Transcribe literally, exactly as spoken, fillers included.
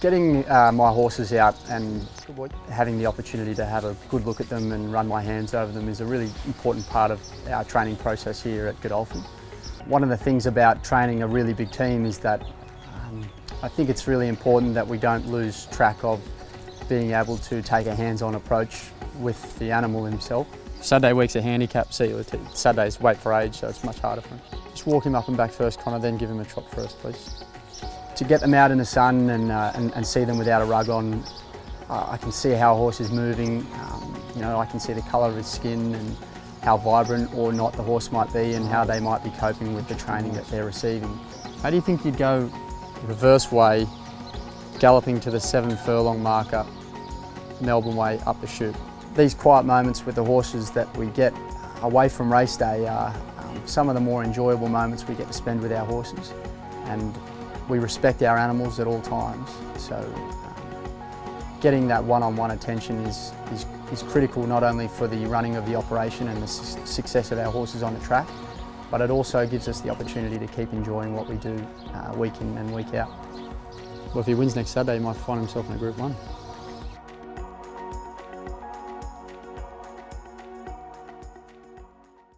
Getting uh, my horses out and having the opportunity to have a good look at them and run my hands over them is a really important part of our training process here at Godolphin. One of the things about training a really big team is that um, I think it's really important that we don't lose track of being able to take a hands-on approach with the animal himself. Saturday week's a handicap C L T. Saturday's weight for age, so it's much harder for him. Just walk him up and back first, Connor, then give him a trot first, please. To get them out in the sun and, uh, and, and see them without a rug on, uh, I can see how a horse is moving, um, you know, I can see the colour of his skin and how vibrant or not the horse might be and how they might be coping with the training that they're receiving. How do you think you'd go reverse way, galloping to the seven furlong marker, Melbourne way up the chute? These quiet moments with the horses that we get away from race day are um, some of the more enjoyable moments we get to spend with our horses. And we respect our animals at all times, so um, getting that one-on-one attention is, is, is critical not only for the running of the operation and the su success of our horses on the track, but it also gives us the opportunity to keep enjoying what we do uh, week in and week out. Well, if he wins next Saturday, he might find himself in a Group one.